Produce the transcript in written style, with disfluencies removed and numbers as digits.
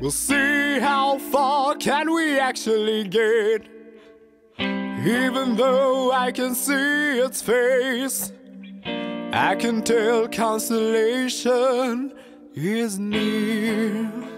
We'll see how far can we actually get, even though I can see its face. I can tell consolation is near.